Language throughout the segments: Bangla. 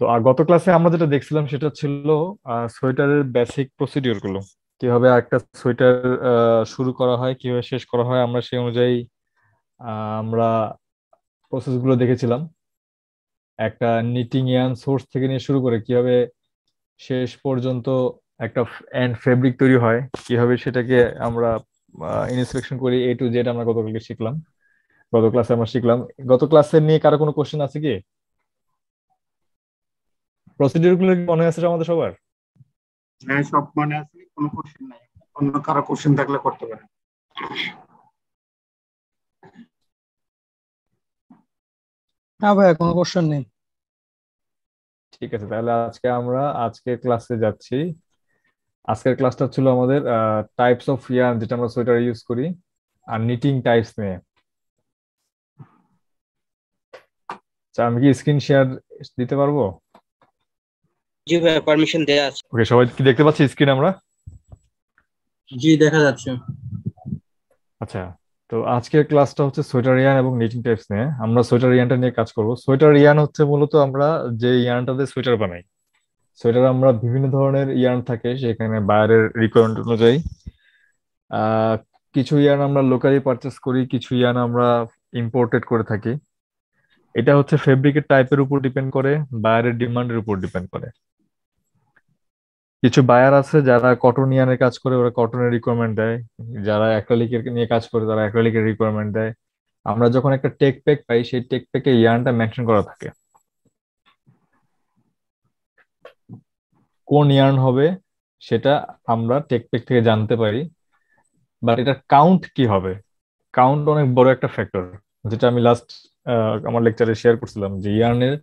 তো গত ক্লাসে আমরা যেটা দেখছিলাম সেটা ছিল সোয়েটারের বেসিক প্রসিডিউর গুলো, কিভাবে একটা সোয়েটার শুরু করা হয়, কিভাবে শেষ করা হয়, আমরা সেই অনুযায়ী আমরা প্রসেস গুলো দেখেছিলাম। একটা নিটিং ইয়ার্ন সোর্স থেকে নিয়ে শুরু করে কিভাবে শেষ পর্যন্ত একটা এন্ড ফেব্রিক তৈরি হয়, কিভাবে সেটাকে আমরা ইন্সপেকশন করি, এ টু জেড আমরা গতকালকে শিখলাম, গত ক্লাসে আমরা শিখলাম। গত ক্লাসের নিয়ে কারো কোনো কোশ্চেন আছে কি? প্রসিডিউর গুলো মনে আছে আমাদের সবার? হ্যাঁ, সব মনে আছে, কোনো কোশ্চেন নাই। অন্য কারো কোশ্চেন থাকলে করতে পারেন। না ভাই, কোনো কোশ্চেন নেই। ঠিক আছে, তাহলে আজকে আমরা আজকের ক্লাসে যাচ্ছি। আজকের ক্লাসটা ছিল আমাদের টাইপস অফ ইয়ার্ন, যেটা আমরা সোয়েটার ইউজ করি, আর নিটিং টাইপস নিয়ে। আমি কি স্ক্রিন শেয়ার দিতে পারবো? জি ভাই, পারমিশন দেয়া আছে। ওকে, সবাই কি দেখতে পাচ্ছি স্ক্রিন আমরা? জি, দেখা যাচ্ছে। আচ্ছা, তো আজকের ক্লাসটা হচ্ছে সোয়েটার ইয়ার্ন এবং নিটিং টাইপস নিয়ে। আমরা সোয়েটার ইয়ার্নটা নিয়ে কাজ করব। সোয়েটার ইয়ার্ন হচ্ছে মূলত আমরা যে ইয়ার্নটা দিয়ে সোয়েটার বানাই। সোয়েটার আমরা বিভিন্ন ধরনের ইয়ার্ন থাকে, সেখানে বাইরের রিকোয়ারমেন্ট অনুযায়ী কিছু ইয়ার্ন আমরা লোকালি পারচেস করি, কিছু ইয়ার্ন আমরা ইম্পোর্টেড করে থাকি। এটা হচ্ছে ফেব্রিকের টাইপের উপর ডিপেন্ড করে, বায়ারের ডিমান্ডের উপর ডিপেন্ড করে। কিছু বায়ার আছে যারা কটন ইয়ার্নের কাজ করে, ওরা কটনের রিকোয়ারমেন্ট দেয়। যারা অ্যাক্রিলিকের নিয়ে কাজ করে, তারা অ্যাক্রিলিকের রিকোয়ারমেন্ট দেয়। আমরা যখন একটা টেক প্যাক পাই, সেই টেক প্যাকে ইয়ার্নটা মেনশন করা থাকে, কোন ইয়ার্ন হবে সেটা আমরা টেক প্যাক থেকে জানতে পারি। বাট এটার কাউন্ট কি হবে, কাউন্ট অনেক বড় একটা ফ্যাক্টর, যেটা আমি লাস্ট আমার লেকচারে শেয়ার করছিলাম, যে ইয়ার্নের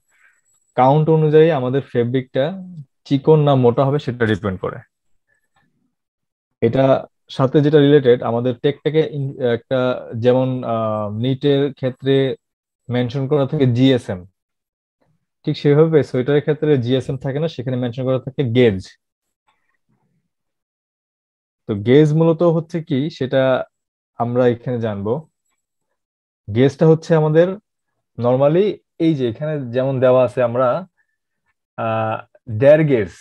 কাউন্ট অনুযায়ী আমাদের ফেব্রিকটা চিকন না মোটা হবে সেটা ডিপেন্ড করে। এটা সাথে যেটা রিলেটেড, আমাদের টেকটাকে একটা, যেমন নিটের ক্ষেত্রে মেনশন করা থাকে জিএসএম, ঠিক সেভাবে সোয়েটারের ক্ষেত্রে জিএসএম থাকে না, সেখানে মেনশন করা থাকে গেজ। তো গেজ মূলত হচ্ছে কি, সেটা আমরা এখানে জানবো। গেজটা হচ্ছে আমাদের নর্মালি, এই যে এখানে যেমন দেওয়া আছে, আমরা দেড় gauge,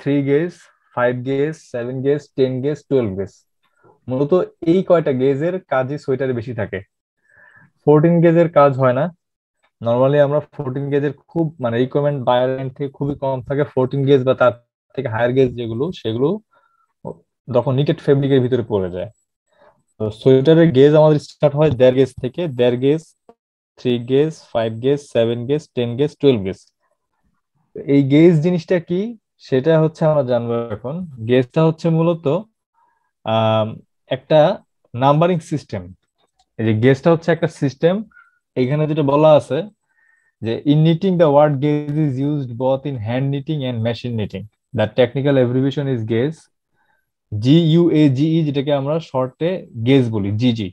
3 gauge, 5 gauge, 7 gauge, 10 gauge, 12 gauge, মূলত এই কয়টা গেজের কাজই সোয়েটারে বেশি থাকে। 14 গেজের কাজ হয় না নর্মালি। আমরা 14 গেজের খুব মানে রিকমেন্ড বায়ার এন্ড থেকে খুবই কম থাকে। 14 গেজ বা তার থেকে হায়ার গেজ যেগুলো, সেগুলো তখন নিটেড ফেব্রিকের ভিতরে পড়ে যায়। তো সোয়েটারের গেজ আমাদের স্টার্ট হয় দেড় গেজ থেকে। দেড় gauge, 3 gauge, 5 gauge, 7 gauge, 10 gauge, 12 gauge. এই গেজ জিনিসটা কি সেটা হচ্ছে আমরা জানবো এখন। গেজটা হচ্ছে মূলত একটা নাম্বারিং সিস্টেম। এই যে গেজটা হচ্ছে একটা সিস্টেম। এখানে যেটা বলা আছে যে in knitting the word gauge is used both in hand knitting and machine knitting. The technical abbreviation is gauge, GUAGE, যেটাকে আমরা শর্টে গেজ বলি, জিজি।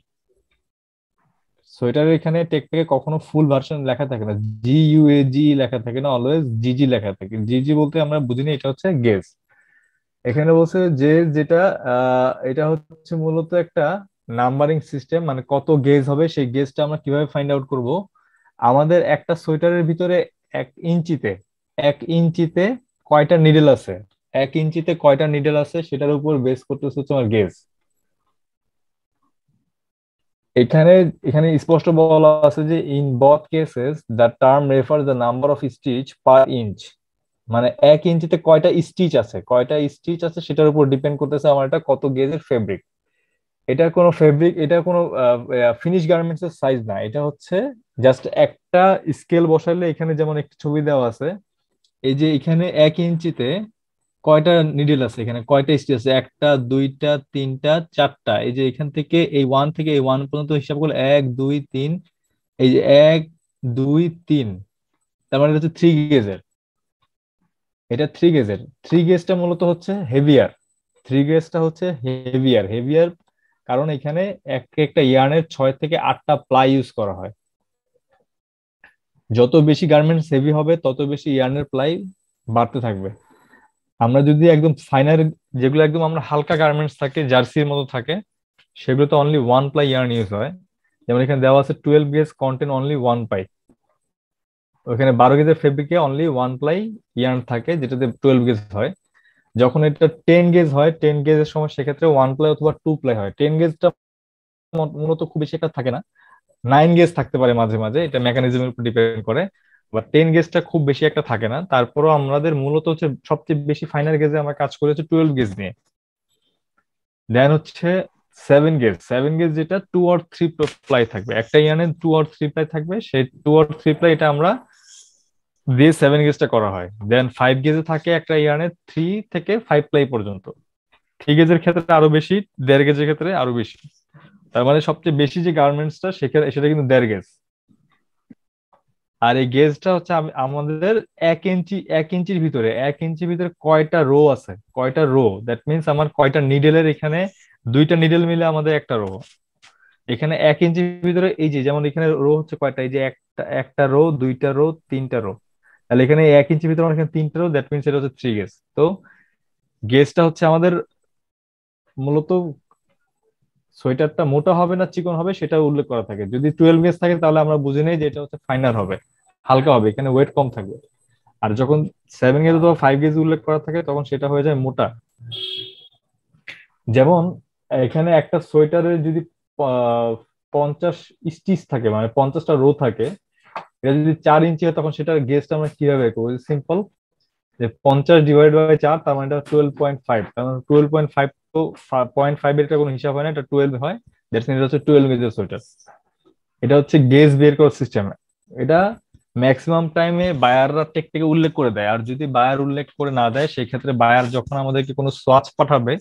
সোয়েটারের এখানে টেকটাকে কখনো ফুল ভার্সন লেখা থাকে না, GUAGE লেখা থাকে না, অলওয়েজ জিজি লেখা থাকে। জিজি বলতে আমরা বুঝিনি, এটা হচ্ছে গেজ। এখানে বলছে যে যেটা এটা হচ্ছে মূলত একটা নাম্বারিং সিস্টেম, মানে কত গেজ হবে সেই গেজটা আমরা কিভাবে ফাইন্ড আউট করব। আমাদের একটা সোয়েটারের ভিতরে 1 ইঞ্চিতে কয়টা নিডেল আছে, 1 ইঞ্চিতে কয়টা নিডেল আছে সেটার উপর বেস করতেছে হচ্ছে আমার গেজ। এখানে এখানে স্পষ্ট বলা আছে যে in both cases the term refer the number of stitch per inch, মানে 1 ইঞ্চিতে কয়টা স্টিচ আছে সেটার উপর ডিপেন্ড করতেছে আমার এটা কত গেজের ফেব্রিক। এটা কোনো ফিনিশ গার্মেন্টস এর সাইজ না, এটা হচ্ছে জাস্ট একটা স্কেল বসাইলে। এখানে যেমন একটা ছবি দেওয়া আছে, এই যে এখানে 1 ইঞ্চিতে কয়টা নিডেল আছে, এখানে কয়টা স্টিচ আছে, 1, 2, 3, 4। এই যে এখান থেকে এই 1 থেকে এই 1 পর্যন্ত হিসাব করলে 1, 2, 3, এই যে 1, 2, 3, তার মানে হচ্ছে 3 গেজের। এটা 3 গেজের। 3 গেজটা মূলত হচ্ছে হেভিয়ার। 3 গেজটা হচ্ছে হেভিয়ার কারণ এখানে একটা ইয়ার্নের 6 থেকে 8টা প্লাই ইউজ করা হয়। যত বেশি গার্মেন্টস হেভি হবে তত বেশি ইয়ার্নের প্লাই বাড়তে থাকবে। আমরা যদি একদম ফাইনার, যেগুলো একদম আমরা হালকা গার্মেন্টস থাকে জার্সির মতো থাকে, সেগুলোতে অনলি 1 প্লাই ইয়ার্ন ইউজ হয়। যেমন এখানে দেওয়া আছে 12 গেজ কন্টেন অনলি 1 প্লাই। ওখানে 12 গেজের ফেব্রিকে অনলি 1 প্লাই ইয়ার্ন থাকে যেটাতে 12 গেজ হয়। যখন এটা 10 গেজ হয় 10 গেজের সময় সেক্ষেত্রে 1 প্লাই অথবা 2 প্লাই হয়। 10 গেজটা মূলত খুব বেশি একটা থাকে না, 9 গেজ থাকতে পারে মাঝে মাঝে, এটা মেকানিজমের উপর ডিপেন্ড করে, বা 10 গেজটা খুব বেশি একটা থাকে না। তারপরও আমাদের মূলত হচ্ছে সবচেয়ে বেশি ফাইনাল গেজে আমরা কাজ করেছি 12 গেজ নিয়ে, দেন হচ্ছে 7 গেজ যেটা 2 অর 3 প্লাই থাকবে, একটা ইয়ার্নে 2 অর 3 প্লাই থাকবে, সেই 2 অর 3 প্লাই এটা আমরা দিয়ে 7 গেজটা করা হয়। দেন 5 গেজে থাকে একটা ইয়ার্নে 3 থেকে 5 প্লাই পর্যন্ত, 3 গেজের ক্ষেত্রে আরো বেশি, 1.5 গেজের ক্ষেত্রে আরো বেশি। তার মানে সবচেয়ে বেশি যে গার্মেন্টসটা সেটা কিন্তু 1.5 গেজ। আর এই গেজটা হচ্ছে আমাদের 1 ইঞ্চির ভিতরে, 1 ইঞ্চির ভিতরে কয়টা রো আছে, কয়টা রো, দ্যাট মিনস আমার কয়টা নিডেলের, এখানে 2টা নিডেল মিলে আমাদের একটা রো। এখানে 1 ইঞ্চির ভিতরে এই যে যেমন এখানে রো হচ্ছে কয়টা, এই যে একটা রো, 2টা রো, 3টা রো, তাহলে এখানে 1 ইঞ্চির ভিতরে এখানে 3টা রো, দ্যাট মিনস এটা হচ্ছে 3 গেজ। তো গেজটা হচ্ছে আমাদের মূলত সোয়েটারটা মোটা হবে না চিকন হবে সেটা উল্লেখ করা থাকে। যদি 12 গেজ থাকে তাহলে আমরা বুঝে নেই যে এটা হচ্ছে ফাইনাল হবে, হালকা হবে, এখানে ওয়েট কম থাকবে। আর যখন 7 গেজ অথবা 5 গেজ উল্লেখ করা থাকে তখন সেটা হয়ে যায় মোটা। যেমন এখানে একটা সোয়েটারে যদি 50 স্টিচ থাকে, মানে 50টা রো থাকে, এটা যদি 4 ইঞ্চি হয় তখন সেটার গেজটা আমরা কিভাবে করবো? সিম্পল, যে 50 ডিভাইড বাই 4, তার মানে এটা 12.5, কারণ 12.5 তো 0.5 এর একটা কোনো হিসাব হয় না, এটা 12 হয়, দ্যাটস মিন এটা হচ্ছে 12 গেজের সোয়েটার। এটা হচ্ছে গেজ বের করার সিস্টেম। এটা ম্যাক্সিমাম টাইমে বায়াররা টেক থেকে উল্লেখ করে দেয়, আর যদি বায়ার উল্লেখ করে না দেয় সেই ক্ষেত্রে বায়ার যখন আমাদেরকে কোনো সোয়াচ পাঠাবে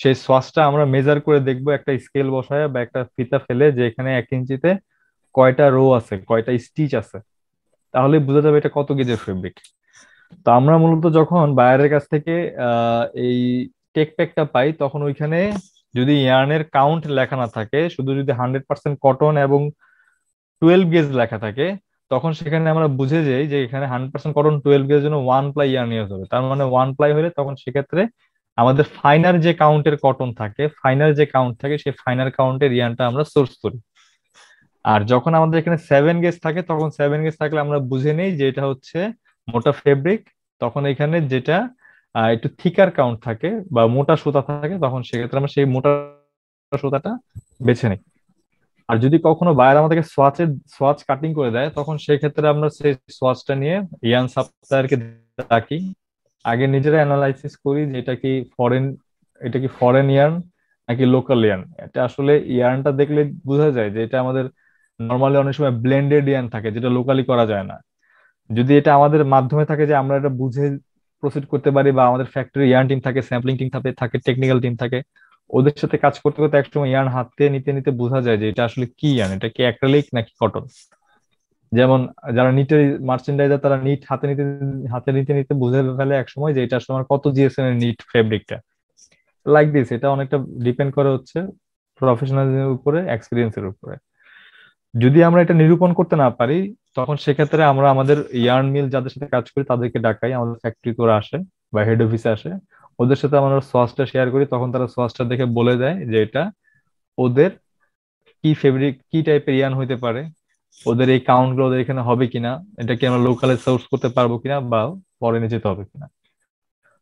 সেই সোয়াচটা আমরা মেজার করে দেখবো একটা স্কেল বসায় বা একটা ফিতা ফেলে যে এখানে 1 ইঞ্চিতে কয়টা রো আছে, কয়টা স্টিচ আছে, তাহলে বোঝা যাবে এটা কত গেজের ফেব্রিক। তো আমরা মূলত যখন বায়ারের কাছ থেকে এই টেক প্যাকটা পাই তখন ওইখানে যদি ইয়ার্নের কাউন্ট লেখা না থাকে, শুধু যদি 100% কটন এবং 12 গেজ লেখা থাকে তখন সেখানে আমরা বুঝে যাই যে এখানে 100% কটন 12 গেজের জন্য 1 প্লাই ইয়ার্ন ইউজ হবে। তার মানে 1 প্লাই হলে তখন সেক্ষেত্রে আমাদের ফাইনাল যে কাউন্টের কটন থাকে, ফাইনাল যে কাউন্ট থাকে সেই ফাইনাল কাউন্টের ইয়ার্নটা আমরা সোর্স করি। আর যখন আমাদের এখানে 7 গেজ থাকে তখন 7 গেজ থাকলে আমরা বুঝে নেই যে এটা হচ্ছে মোটা ফেব্রিক, তখন এখানে যেটা একটু থিকার কাউন্ট থাকে বা মোটা সুতা থাকে তখন সেক্ষেত্রে আমরা সেই মোটা সুতাটা বেছে নেই। আর যদি কখনো বাইরে আমাদেরকে সোয়াচ কাটিং করে দেয় তখন সেক্ষেত্রে আমরা সেই সোয়াচটা নিয়ে ইয়ার্ন সাপ্লায়ারকে ডাকি, আগে নিজেরা অ্যানালাইসিস করি যে এটা কি ফরেন ইয়ার্ন নাকি লোকাল ইয়ার্ন। এটা আসলে ইয়ার্নটা দেখলে বোঝা যায় যে এটা আমাদের নর্মালি অনেক সময় ব্লেন্ডেড ইয়ার্ন থাকে যেটা লোকালি করা যায় না। যদি এটা আমাদের মাধ্যমে থাকে যে আমরা এটা বুঝে প্রসিড করতে পারি, বা আমাদের ফ্যাক্টরি ইয়ার্ন টিম থাকে, স্যাম্পলিং টিম থাকে, টেকনিক্যাল টিম থাকে, ওদের সাথে কাজ করতে করতে একসময় ইয়ার্ন হাতে নিতে নিতে বোঝা যায় যে এটা আসলে কি ইয়ার্ন, এটা কি অ্যাক্রিলিক নাকি কটন। যেমন যারা নিটের মার্চেন্ডাইজার তারা নিট হাতে নিতে বুঝে ফেলে একসময় যে এটা আসলে আমার কত জিএসএম এর নিট ফেব্রিকটা, লাইক দিস। এটা অনেকটা ডিপেন্ড করে হচ্ছে প্রফেশনালিজমের উপরে, এক্সপিরিয়েন্সের উপরে। যদি আমরা এটা নিরূপণ করতে না পারি তখন সেক্ষেত্রে আমরা আমাদের ইয়ার্ন মিল যাদের সাথে কাজ করি তাদেরকে ডাকাই, আমাদের ফ্যাক্টরি তোরা আসে বা হেড অফিসে আসে, ওদের সাথে আমরা সোয়াচটা শেয়ার করি, তখন তারা সোয়াচটা দেখে বলে দেয় যে এটা ওদের কি ফেব্রিক, কি টাইপের ইয়ার্ন হইতে পারে, ওদের এই কাউন্টগুলো ওদের এখানে হবে কিনা, এটা কি আমরা লোকালে সোর্স করতে পারবো কিনা বা ফরেনে যেতে হবে কিনা,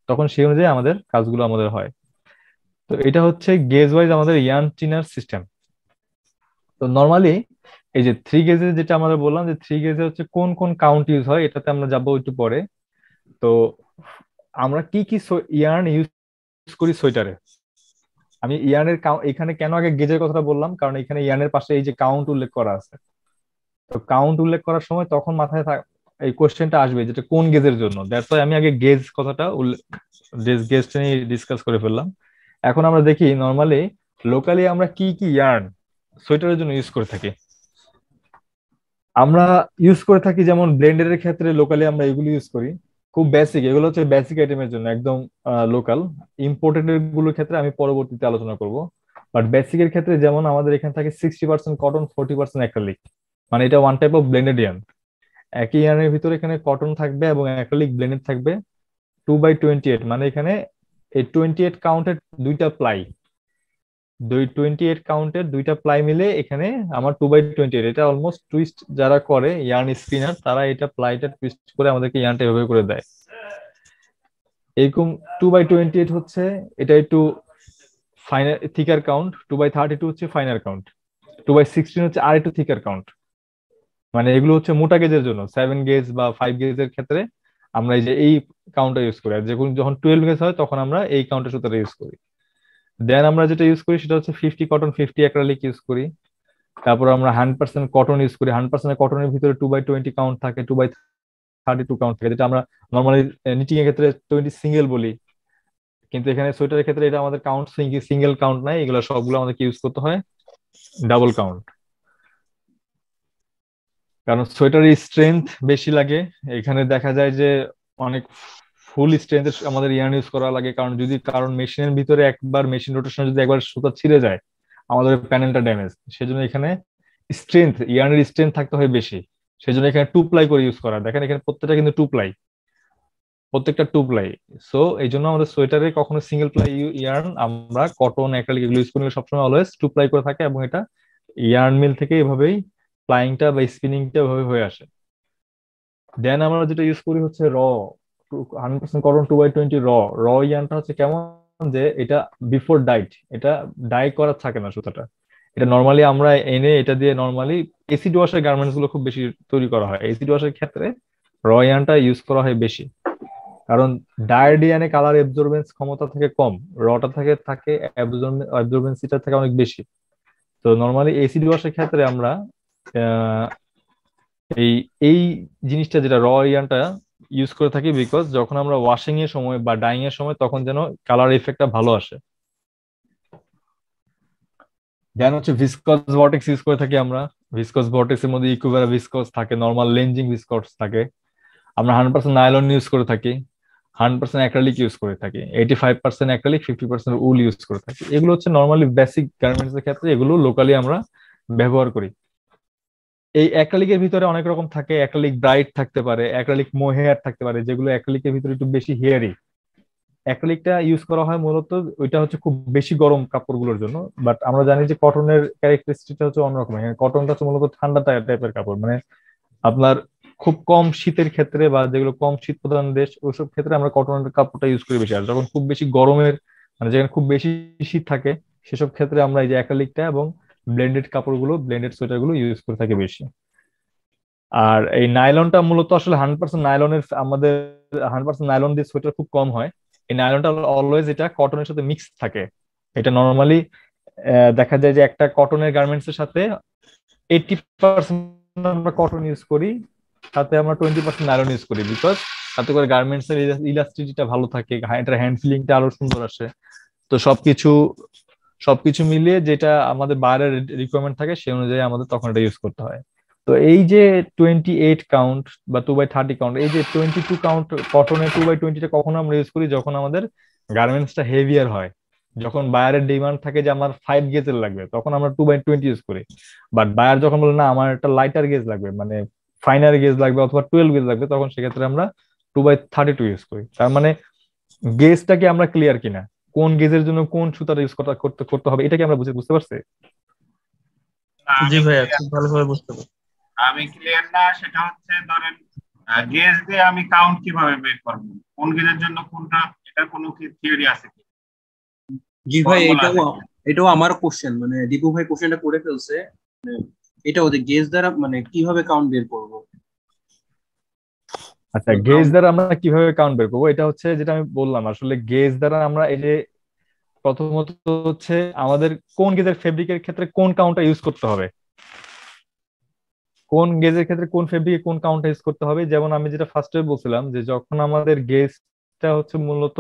তখন সেই অনুযায়ী আমাদের কাজগুলো আমাদের হয়। তো এটা হচ্ছে গেজ ওয়াইজ আমাদের ইয়ার্ন চিনার সিস্টেম। তো নর্মালি এই যে 3 গেজে যেটা আমরা বললাম যে 3 গেজে হচ্ছে কোন কোন কাউন্ট ইউজ হয়, এটাতে আমরা যাবো একটু পরে। তো আমরা কি কি ইয়ার্ন ইউজ করি সোয়েটারে, আমি ইয়ার্নের এখানে কেন আগে গেজের কথাটা বললাম, কারণ এখানে ইয়ার্নের পাশে এই যে কাউন্ট উল্লেখ করা আছে। তো কাউন্ট উল্লেখ করার সময় তখন মাথায় এই কোশ্চেনটা আসবে যেটা কোন গেজের জন্য, দ্যাটস ওয়াই আমি আগে গেজ কথাটা গেজটা নিয়ে ডিসকাস করে ফেললাম। এখন আমরা দেখি নর্মালি লোকালি আমরা কি কি ইয়ার্ন সোয়েটারের জন্য ইউজ করে থাকি। আমরা ইউজ করে থাকি যেমন ব্লেন্ডারের ক্ষেত্রে লোকালি আমরা এগুলো ইউজ করি, খুব বেসিক, এগুলো হচ্ছে বেসিক আইটেমের জন্য একদম লোকাল। ইম্পোর্টেড গুলোর ক্ষেত্রে আমি পরবর্তীতে আলোচনা করব, বাট বেসিক এর ক্ষেত্রে যেমন আমাদের এখানে থাকে 60% কটন, 40% অ্যাক্রিলিক, মানে এটা one type of blended yarn. একই ইয়ার্নের ভিতরে এখানে কটন থাকবে এবং অ্যাক্রিলিক ব্লেন্ডেড থাকবে 2/28, মানে এখানে এই 28 কাউন্টের 2টা প্লাই, 28 কাউন্টের দুইটা প্লাই মিলে এখানে আমার 2/28, এটা অলমোস্ট টুইস্ট যারা করে ইয়ার্ন স্পিনার তারা এটা প্লাইটা টুইস্ট করে আমাদেরকে ইয়ার্নটা এভাবে করে দেয়। এরকম 2/28 হচ্ছে, এটা একটু ফাইনাল থিকার কাউন্ট, 2/32 হচ্ছে ফাইনাল কাউন্ট, 2/16 হচ্ছে আর একটু থিকার কাউন্ট। মানে এগুলো হচ্ছে মোটা গেজের জন্য, 7 গেজ বা 5 গেজের ক্ষেত্রে আমরা এই যে এই কাউন্টটা ইউজ করি, আর যখন 12 গেজ হয় তখন আমরা এই কাউন্টের সুতোটা ইউজ করি। দেন আমরা যেটা ইউজ করি সেটা হচ্ছে 50 কটন 50 অ্যাক্রিলিক ইউজ করি। তারপর আমরা 100% কটন ইউজ করি, 100% কটনের ভিতরে 2/20 কাউন্ট থাকে, 2/32 কাউন্ট থাকে, যেটা আমরা নরমালি নিটিং এর ক্ষেত্রে 20 সিঙ্গেল বলি, কিন্তু এখানে সোয়েটারের ক্ষেত্রে এটা আমাদের কাউন্ট সিঙ্গেল কাউন্ট নাই, এগুলো সবগুলো আমাদেরকে ইউজ করতে হয় ডাবল কাউন্ট, কারণ সোয়েটারের স্ট্রেংথ বেশি লাগে। এখানে দেখা যায় যে অনেক ফুল স্ট্রেন্থে আমাদের ইয়ার্ন ইউজ করা লাগে, কারণ যদি মেশিনের ভিতরে একবার মেশিন রোটেশন যদি একবার সুতা ছিঁড়ে যায় আমাদের প্যানেলটা ড্যামেজ, সেজন্য এখানে স্ট্রেন্থ ইয়ার্নের স্ট্রেন্থ থাকতে হয় বেশি, সেজন্য এখানে 2 প্লাই করে ইউজ করা। দেখেন এখানে প্রত্যেকটা কিন্তু 2 প্লাই, প্রত্যেকটা 2 প্লাই। সো এই জন্য আমাদের সোয়েটারে কখনো সিঙ্গেল প্লাই ইয়ার্ন আমরা কটন অ্যাক্রিলিক এগুলো ইউজ করি সবসময়, অলওয়েজ 2 প্লাই করে থাকে, এবং এটা ইয়ার্ন মিল থেকে এভাবেই প্লাইংটা বা স্পিনিংটা এভাবে হয়ে আসে। দেন আমরা যেটা ইউজ করি হচ্ছে র 100% কটন 2/20 র ইয়ার্নটা হচ্ছে কেমন যে এটা বিফোর ডাইট, এটা ডাই করা থাকে না সুতাটা, এটা নরমালি আমরা এনে এটা দিয়ে নরমালি এসিড ওয়াশের গার্মেন্টস গুলো খুব বেশি তৈরি করা হয়, এসিড ওয়াশের ক্ষেত্রে র ইয়ার্নটা ইউজ করা হয় বেশি, কারণ ডায়েড ইয়ার্নে কালার অ্যাবজর্বেন্স ক্ষমতা থেকে কম, রটা থাকে অ্যাবজর্বেন্সিটা থেকে অনেক বেশি। তো নরমালি এসিড ওয়াশের ক্ষেত্রে আমরা এই জিনিসটা যেটা র ইয়ার্নটা ইউজ করে থাকি, বিকজ যখন আমরা ওয়াশিং এর সময় বা ডাইং এর সময় তখন যেন কালার এফেক্টটা ভালো আসে। দেন হচ্ছে ভিসকস ভর্টেক্স ইউজ করে থাকি আমরা, ভিসকস ভর্টেক্স এর মধ্যে ইকুইভেরা ভিসকস থাকে, নরমাল লেঞ্জিং ভিসকস থাকে, আমরা 100% নাইলন ইউজ করে থাকি, 100% অ্যাক্রিলিক ইউজ করে থাকি, 85% অ্যাক্রিলিক 50% উল ইউজ করে থাকি। এগুলো হচ্ছে নরমালি বেসিক গার্মেন্টস এর ক্ষেত্রে এগুলো লোকালি আমরা ব্যবহার করি। এই অ্যাক্রিলিকের ভিতরে অনেক রকম থাকে, অ্যাক্রিলিক ব্রাইট থাকতে পারে, অ্যাক্রিলিক মোহেয়ার থাকতে পারে, যেগুলো অ্যাক্রিলিকের ভিতরে একটু বেশি হেয়ারি। অ্যাক্রিলিকটা ইউজ করা হয় মূলত ওইটা হচ্ছে খুব বেশি গরম কাপড়গুলোর জন্য, বাট আমরা জানি যে কটনের ক্যারেক্টারিস্টিকটা হচ্ছে অন্যরকম, কটনটা হচ্ছে মূলত ঠান্ডা টাইপের কাপড়, মানে আপনার খুব কম শীতের ক্ষেত্রে বা যেগুলো কম শীত প্রধান দেশ ওইসব ক্ষেত্রে আমরা কটনের কাপড়টা ইউজ করি বেশি। আর যখন খুব বেশি গরমের মানে যেখানে খুব বেশি শীত থাকে সেসব ক্ষেত্রে আমরা এই যে অ্যাক্রিলিকটা এবং ব্লেন্ডেড কাপড়গুলো ব্লেন্ডেড সোয়েটারগুলো ইউজ করে থাকে বেশি। আর এই নাইলনটা মূলত আসলে 100% নাইলনের, আমাদের 100% নাইলন দিয়ে সোয়েটার খুব কম হয়, এই নাইলনটা অলওয়েজ এটা কটনের সাথে মিক্স থাকে। এটা নরমালি দেখা যায় যে একটা কটনের গার্মেন্টস এর সাথে 80% আমরা কটন ইউজ করি, সাথে আমরা 20% নাইলন ইউজ করি, বিকজ তাতে করে গার্মেন্টস এর ইলাস্টিসিটিটা ভালো থাকে, এটার হ্যান্ড ফিলিংটা আরো সুন্দর আসে। তো সবকিছু মিলিয়ে যেটা আমাদের বাইরের রিকোয়ারমেন্ট থাকে সেই অনুযায়ী আমাদের তখন এটা ইউজ করতে হয়। তো এই যে 28 কাউন্ট বা 2/30 কাউন্ট, এই যে 22 কাউন্ট কটনে 2/20টা কখন আমরা ইউজ করি, যখন আমাদের গার্মেন্টসটা হেভিয়ার হয়, যখন বায়ারের ডিমান্ড থাকে যে আমার 5 গেজের লাগবে, তখন আমরা 2/20 ইউজ করি। বাট বায়ার যখন বলে না আমার একটা লাইটার গেজ লাগবে, মানে ফাইনার গেজ লাগবে অথবা 12 গেজ লাগবে, তখন সেক্ষেত্রে আমরা 2/32 ইউজ করি। তার মানে গেজটাকে আমরা ক্লিয়ার কিনা, কোন গেজের জন্য কোন সুতার ইউজ করতে হবে, এটা কি আমরা বুঝতে পারছি? জি ভাইয়া, খুব ভালোভাবে বুঝতে পারছি। আমি ক্লিয়ার না, সেটা হচ্ছে ধরেন গেজ দিয়ে আমি কাউন্ট কিভাবে বের করব, কোন গেজের জন্য কোনটা, এটা কোনো কি থিওরি আছে কি? জি ভাই, এটাও আমার কোশ্চেন, মানে দীপু ভাই কোশ্চেনটা করে ফেলছে, এটা ওদের গেজ দ্বারা মানে কিভাবে কাউন্ট বের করব। আচ্ছা, গেজ দ্বারা আমরা কিভাবে কাউন্ট বের করবো, এটা হচ্ছে যেটা আমি বললাম, আসলে গেজ দ্বারা আমরা এই যে প্রথমত হচ্ছে আমাদের কোন গেজের ফেব্রিকের ক্ষেত্রে কোন কাউন্টটা ইউজ করতে হবে, কোন গেজের ক্ষেত্রে কোন ফেব্রিকে কোন কাউন্টটা ইউজ করতে হবে। যেমন আমি যেটা ফার্স্টে বলছিলাম যে যখন আমাদের গেজটা হচ্ছে মূলত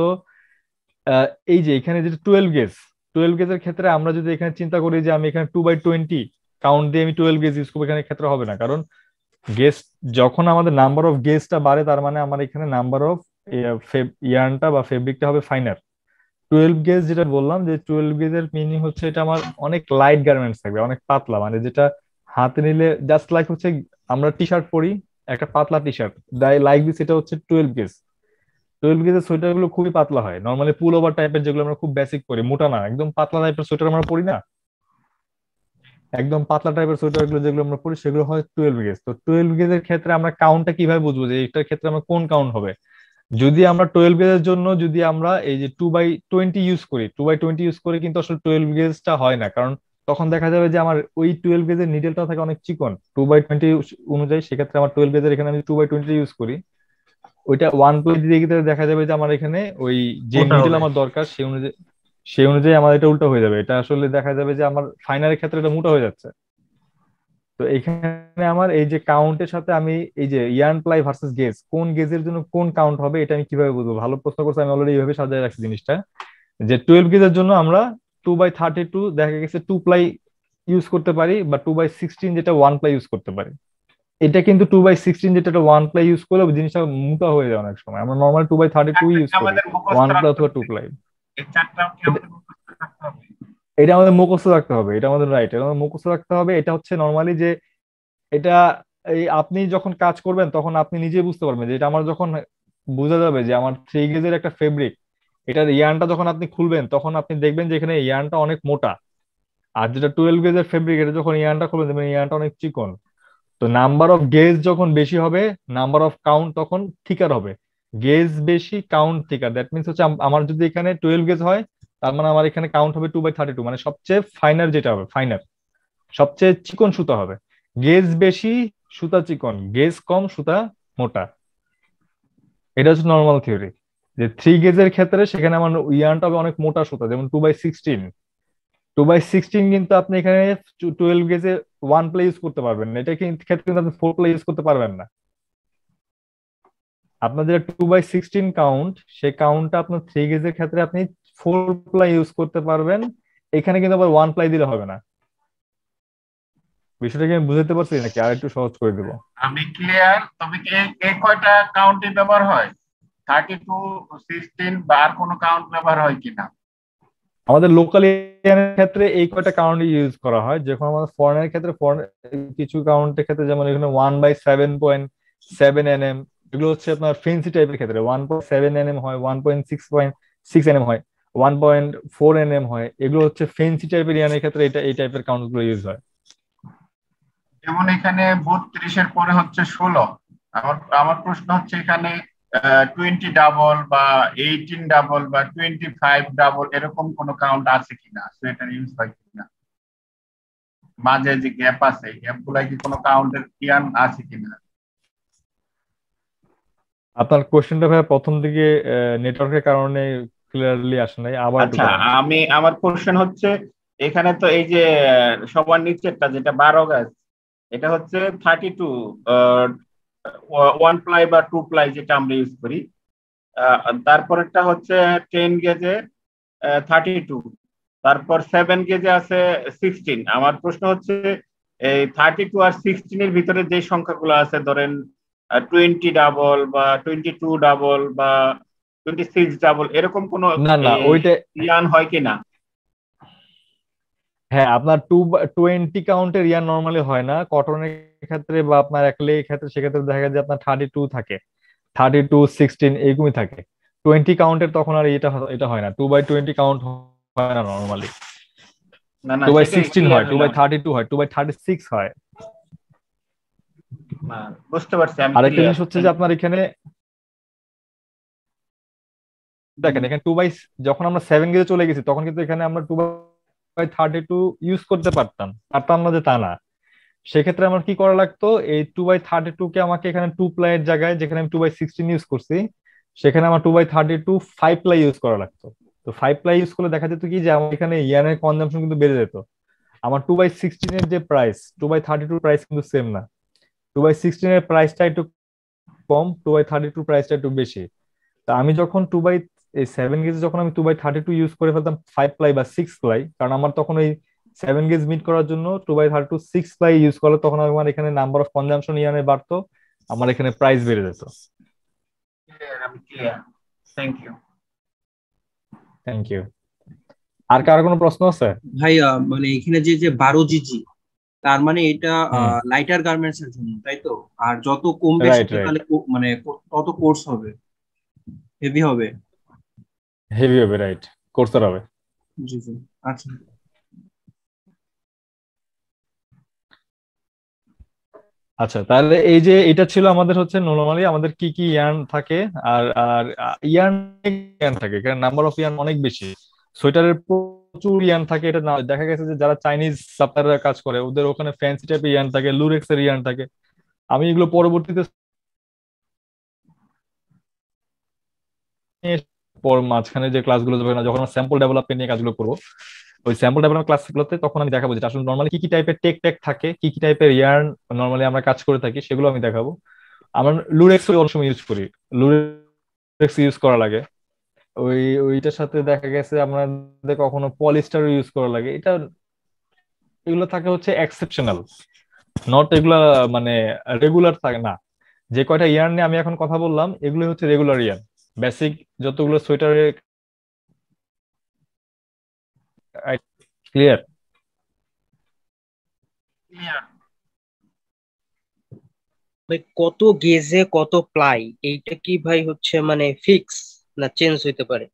এই যে এখানে যেটা 12 গেজের ক্ষেত্রে আমরা যদি এখানে চিন্তা করি যে আমি এখানে 2/20 কাউন্ট দিয়ে আমি 12 গেজ ইউজ করবো, এখানে ক্ষেত্রে হবে না, কারণ গেজ যখন আমাদের নাম্বার অফ গেজটা বাড়ে তার মানে আমার এখানে নাম্বার অফ ইয়ার্নটা বা ফেব্রিকটা হবে ফাইনার। 12 গেজ যেটা বললাম যে 12 গেজের মিনিং হচ্ছে এটা আমার অনেক লাইট গার্মেন্টস থাকবে, অনেক পাতলা, মানে যেটা হাতে নিলে জাস্ট লাইক হচ্ছে আমরা টি শার্ট পরি, একটা পাতলা টি শার্ট লাইক দিস, এটা হচ্ছে 12 গেজ। 12 গেজের সোয়েটার গুলো খুবই পাতলা হয়, নরমালি পুল ওভার টাইপের যেগুলো আমরা খুব বেসিক পরি, মোটা না, একদম পাতলা টাইপের সোয়েটার আমরা পরি না, একদম পাতলা টাইপের সোয়েটার গুলো যেগুলো আমরা পরি সেগুলো হয় 12 গেজ। তো 12 গেজের ক্ষেত্রে আমরা কাউন্টটা কিভাবে বুঝবো যে এটার ক্ষেত্রে আমরা কোন কাউন্ট হবে? যদি আমরা 12 গেজের জন্য যদি আমরা এই যে 2/20 ইউজ করি, 2/20 ইউজ করে কিন্তু আসলে 12 গেজটা হয় না, কারণ তখন দেখা যাবে যে আমার ওই 12 গেজের নিডেলটা থাকে অনেক চিকন। 2/20 অনুযায়ী সেক্ষেত্রে আমার 12 গেজের এখানে আমি 2/20 ইউজ করি, ওইটা 1/20 দিয়ে গেলে দেখা যাবে যে আমার এখানে ওই যে নিডেল আমার দরকার সেই অনুযায়ী আমার এটা উল্টো হয়ে যাবে। এটা আসলে দেখা যাবে যে আমার ফাইনালের ক্ষেত্রে এটা মোটা হয়ে যাচ্ছে। তো এখানে আমার এই যে কাউন্টের সাথে আমি এই যে ইয়ার্ন প্লাই ভার্সেস গেজ, কোন গেজের জন্য কোন কাউন্ট হবে এটা আমি কিভাবে বুঝবো? ভালো প্রশ্ন করছি, আমি অলরেডি এইভাবে সাজায় রাখছি জিনিসটা যে 12 গেজের জন্য আমরা 2/32 দেখা গেছে 2 প্লাই ইউজ করতে পারি, বা 2/16 যেটা 1 প্লাই ইউজ করতে পারি। এটা কিন্তু 2/16 যেটা 1 প্লাই ইউজ করলে জিনিসটা মোটা হয়ে যায় অনেক সময়। আমরা নরমাল 2/32 ইউজ করি, 1 প্লাই অথবা 2 প্লাই। এটা আমাদের মুখস্থ রাখতে হবে, এটা আমাদের রাইট, এটা আমাদের মুখস্থ রাখতে হবে। এটা হচ্ছে নর্মালি যে এটা এই আপনি যখন কাজ করবেন তখন আপনি নিজে বুঝতে পারবেন যে এটা আমার যখন বোঝা যাবে যে আমার 3 গেজের একটা ফেব্রিক, এটার ইয়ার্নটা যখন আপনি খুলবেন তখন আপনি দেখবেন যে এখানে ইয়ার্নটা অনেক মোটা, আর যেটা 12 গেজের ফেব্রিক এটা যখন ইয়ার্নটা খুলবেন দেখবেন ইয়ার্নটা অনেক চিকন। তো নাম্বার অফ গেজ যখন বেশি হবে, নাম্বার অফ কাউন্ট তখন থিকার হবে। গেজ বেশি, কাউন্ট থিকার, দ্যাট মিনস হচ্ছে আমার যদি এখানে 12 গেজ হয় তার মানে আমার এখানে কাউন্ট হবে 2/32, মানে সবচেয়ে ফাইনার যেটা হবে, ফাইনার সবচেয়ে চিকন সুতা হবে। গেজ বেশি, সুতা চিকন, গেজ কম, সুতা মোটা। এটা হচ্ছে নর্মাল থিওরি। যে 3 গেজের ক্ষেত্রে সেখানে আমার ইয়ার্নটা হবে অনেক মোটা সুতা, যেমন 2/16 কিন্তু আপনি এখানে 12 গেজে 1 প্লাই ইউজ করতে পারবেন, এটা ক্ষেত্রে কিন্তু আপনি 4 প্লাই ইউজ করতে পারবেন না। আপনার যেটা 2/16 কাউন্ট, সেই কাউন্টটা আপনার 3 গেজের ক্ষেত্রে আপনি 4 প্লাই ইউজ করতে পারবেন, এখানে কিন্তু আবার 1 প্লাই দিলে হবে না। বিষয়টাকে আমি বুঝাতে পারছি নাকি? আর একটু সহজ করে দেবো আমি, ক্লিয়ার? তবে এই কয়টা কাউন্টে ব্যবহার হয়, 32, 16, বা আর কোনো কাউন্ট ব্যবহার হয় কিনা? আমাদের লোকাল ইয়ার্নের ক্ষেত্রে এই কয়টা কাউন্ট ইউজ করা হয়, যখন আমাদের ফরেনের ক্ষেত্রে কিছু কাউন্টের ক্ষেত্রে যেমন এখানে 1/7.7 nm, এগুলো হচ্ছে আপনার ফেন্সি টাইপের ক্ষেত্রে 1.7 nm হয়, 1.6 nm হয়, 1.4 nm হয়, এগুলো হচ্ছে ফেন্সি টাইপের ইয়ার্নের ক্ষেত্রে এটা এই টাইপের কাউন্টগুলো ইউজ হয়। যেমন এখানে 32 এর পরে হচ্ছে 16। আমার প্রশ্ন হচ্ছে এখানে 20 ডাবল বা 18 ডাবল বা 25 ডাবল এরকম কোনো কাউন্ট আছে কিনা, সোয়েটার ইউজ হয় কিনা? মাঝে যে গ্যাপ আছে, গ্যাপগুলো কি কোনো কাউন্টের ইয়ার্ন আছে কিনা? আপনার কোশ্চেনটা ভাই প্রথম দিকে নেটওয়ার্কের কারণে ক্লিয়ারলি আসে নাই। আবার আচ্ছা, আমি আমার কোশ্চেন হচ্ছে এখানে তো এই যে সবার নিচেরটা যেটা 12 গেজ, এটা হচ্ছে 32, 1 প্লাই বা 2 প্লাই যেটা আমরা ইউজ করি। তারপরেরটা হচ্ছে 10 গেজে 32, তারপর 7 গেজে আছে 16। আমার প্রশ্ন হচ্ছে এই 32 আর 16 এর ভিতরে যে সংখ্যাগুলো আছে, ধরেন 20 ডাবল বা 22 ডাবল বা 26 ডাবল, এরকম কোনো ইয়ান হয় কিনা? হ্যাঁ, আপনার 20 কাউন্টের ইয়ার নরমালি হয় না কটনের ক্ষেত্রে বা আপনার অ্যাক্রিলিকের ক্ষেত্রে। সেক্ষেত্রে দেখা যায় আপনার 32 থাকে, 32, 16 এরকমই থাকে। 20 কাউন্টের তখন আর এটা হয় না, 2/20 কাউন্ট হয় না নরমালি, 2/16 হয়, 2/32 হয়, 2/36 হয়। বুঝতে পারছি আমি। আরেকটা জিনিস হচ্ছে যে আপনার এখানে দেখেন, এখানে 2 যখন আমরা 7 গেজে চলে গেছি তখন কিন্তু এখানে আমরা 2/32 ইউজ করতে পারতাম না, যে তা না। সেক্ষেত্রে আমার কি করা লাগতো, এই 2/32 কে আমাকে এখানে 2 প্লাই এর জায়গায়, যেখানে আমি 2/16 ইউজ করছি, সেখানে আমার 2/32 5 প্লাই ইউজ করা লাগতো। তো 5 প্লাই ইউজ করলে দেখা যেত কি যে আমার এখানে ইয়ার্নের কনজাম্পশন কিন্তু বেড়ে যেত। আমার 2/16 এর যে প্রাইস, 2/32 প্রাইস কিন্তু সেম না। 2/16 এর প্রাইসটা একটু কম, 2/32 প্রাইসটা একটু বেশি। তা আমি যখন 7 গেজে যখন আমি 2/32 ইউজ করে ফেলতাম 5 প্লাই বা 6 প্লাই, কারণ আমার তখন ওই 7 গেজ মিট করার জন্য 2/32 6 প্লাই ইউজ করলে তখন আমার এখানে নাম্বার অফ কনজাম্পশন ইয়ার্নে বাড়তো, আমার এখানে প্রাইস বেড়ে যেত। Thank you, thank you. আর কারো কোনো প্রশ্ন আছে ভাই? মানে এখানে যে 12 GG, তার মানে এটা লাইটার গার্মেন্টস এর জন্য, তাই তো? আর যত কমবে মানে তত কোর্স হবে। হেভি হবে, হেভি হবে, রাইট, কোর্সার হবে। জি জি আচ্ছা, আচ্ছা তাহলে এই যে এটা ছিল আমাদের হচ্ছে নরমালি আমাদের কি কি ইয়ার্ন থাকে, আর আর ইয়ার্ন থাকে কারণ নাম্বার অফ ইয়ার্ন অনেক বেশি, সোয়েটারের প্রচুর ইয়ার্ন থাকে। এটা দেখা গেছে যে যারা চাইনিজ সাপ্লায়াররা কাজ করে ওদের ওখানে ফ্যান্সি টাইপের ইয়ার্ন থাকে, লুরেক্সের ইয়ার্ন থাকে। আমি এগুলো পরবর্তীতে মাঝখানে যে ক্লাসগুলো যখন আমরা স্যাম্পল ডেভেলপমেন্ট নিয়ে কাজগুলো করবো, ওই স্যাম্পল ডেভেলপমেন্ট ক্লাসগুলোতে তখন আমি দেখাবো যে আসলে নরমালি কি কি টাইপের টেক থাকে, কি কি টাইপের ইয়ার্ন নরমালি আমরা কাজ করে থাকি, সেগুলো আমি দেখাবো। আমরা লুরেক্স অনেক সময় ইউজ করি, লুরেক্স ইউজ করা লাগে, ওই ওইটার সাথে দেখা গেছে আমাদের কখনো পলিস্টার ইউজ করা লাগে। এটা এগুলো থাকে হচ্ছে এক্সেপশনাল, নট এগুলা মানে রেগুলার থাকে না। যে কয়টা ইয়ার্ন নিয়ে আমি এখন কথা বললাম এগুলো হচ্ছে রেগুলার ইয়ার্ন, বেসিক যতগুলো সোয়েটারে। ক্লিয়ার? কত গেজে কত প্লাই এইটা কি ভাই হচ্ছে মানে ফিক্স না চেঞ্জ হইতে পারে?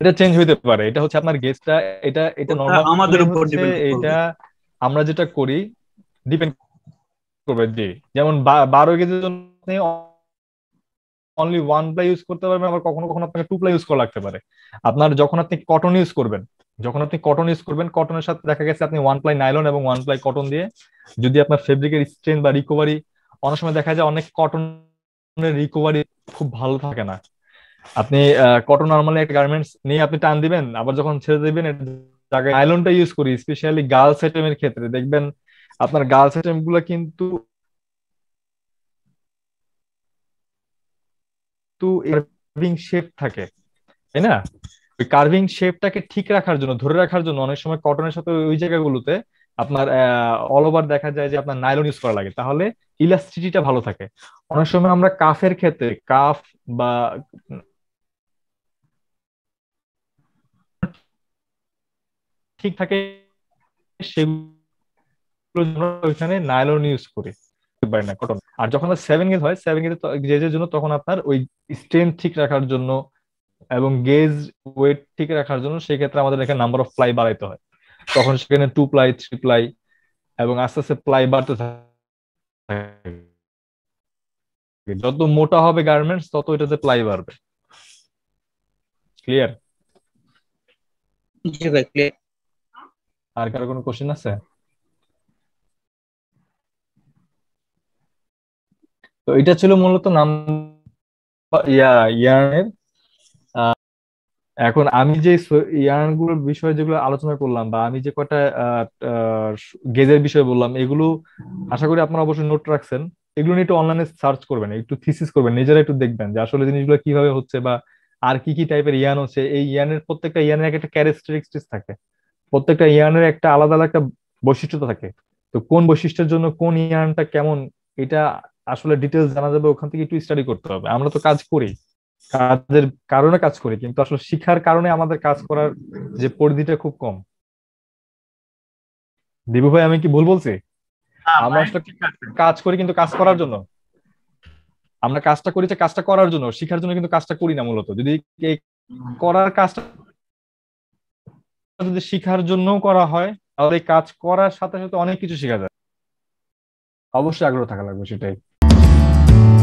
এটা চেঞ্জ হইতে পারে, এটা হচ্ছে আপনার গেজটা। এটা এটা নরমাল আমাদের উপর ডিপেন্ড করে, এটা আমরা যেটা করি ডিপেন্ড করবে। যেমন 12 গেজের জন্য অনলি 1 প্লাই ইউজ করতে পারবেন, আবার কখনো কখনো আপনাকে 2 প্লাই ইউজ করা লাগতে পারে। আপনার যখন আপনি কটন ইউজ করবেন, কটনের সাথে দেখা গেছে আপনি 1 প্লাই নাইলন এবং 1 প্লাই কটন দিয়ে, যদি আপনার ফেব্রিকের স্ট্রেন বা রিকভারি, অনেক সময় দেখা যায় অনেক কটনের রিকভারি খুব ভালো থাকে না। আপনি কটন নরমালি একটা গার্মেন্টস নিয়ে আপনি টান দিবেন, আবার যখন ছেড়ে দিবেন জায়গায় নাইলনটা ইউজ করি, স্পেশালি গার্লস আইটেমের ক্ষেত্রে দেখবেন আপনার গার্লস আইটেম গুলা কিন্তু কার্ভিং শেপ থাকে, তাই না? ওই কার্ভিং শেপটাকে ঠিক রাখার জন্য, ধরে রাখার জন্য অনেক সময় কটনের সাথে ওই জায়গাগুলোতে আপনার অল ওভার দেখা যায় যে আপনার নাইলন ইউজ করা লাগে, তাহলে ইলাস্টিসিটিটা ভালো থাকে। অনেক সময় আমরা কাফের ক্ষেত্রে কাফ বা ঠিক থাকে সেখানে নাইলন ইউজ করি না কটন। আর যখন 7 গেজ হয়, 7 গেজের জন্য তখন আপনার ওই স্ট্রেন্থ ঠিক রাখার জন্য এবং গেজ ওয়েট ঠিক রাখার জন্য সেই ক্ষেত্রে আমাদের এখানে নাম্বার অফ প্লাই বাড়াইতে হয়, তখন সেখানে 2 প্লাই 3 প্লাই এবং আস্তে আস্তে প্লাই বাড়তে থাকে। যত মোটা হবে গার্মেন্টস তত এটাতে প্লাই বাড়বে। ক্লিয়ার? জি ভাই ক্লিয়ার। আর কারো কোনো কোশ্চেন আছে? তো এটা ছিল মূলত নাম ইয়ার্নের। এখন আমি যে ইয়ার্ন গুলোর বিষয়ে যেগুলো আলোচনা করলাম বা আমি যে কটা গেজের বিষয়ে বললাম, এগুলো আশা করি আপনারা অবশ্যই নোট রাখছেন। এগুলো নিয়ে একটু অনলাইনে সার্চ করবেন, একটু থিসিস করবেন, নিজেরা একটু দেখবেন যে আসলে জিনিসগুলো কিভাবে হচ্ছে বা আর কি কি টাইপের ইয়ার্ন হচ্ছে। এই ইয়ার্নের প্রত্যেকটা ইয়ার্নের একটা ক্যারেক্টারিস্টিক্স থাকে, প্রত্যেকটা ইয়ার্নের একটা আলাদা আলাদা একটা বৈশিষ্ট্য থাকে। তো কোন বৈশিষ্ট্যের জন্য কোন ইয়ার্নটা কেমন, এটা আসলে ডিটেইলস জানা যাবে ওখান থেকে, একটু স্টাডি করতে হবে। আমরা তো কাজ করি, কাজের কারণে কাজ করি, কিন্তু আসলে শিক্ষার কারণে আমাদের কাজ করার যে পরিধিটা খুব কম। দেবু ভাই আমি কি ভুল বলছি? আমরা আসলে কাজ করি কিন্তু কাজ করার জন্য, আমরা কাজটা করি যে কাজটা করার জন্য, শিক্ষার জন্য কিন্তু কাজটা করি না মূলত। যদি করার কাজটা যদি শিক্ষার জন্য করা হয় তাহলে কাজ করার সাথে সাথে অনেক কিছু শেখা যায়। অবশ্যই আগ্রহ থাকা লাগবে সেটাই।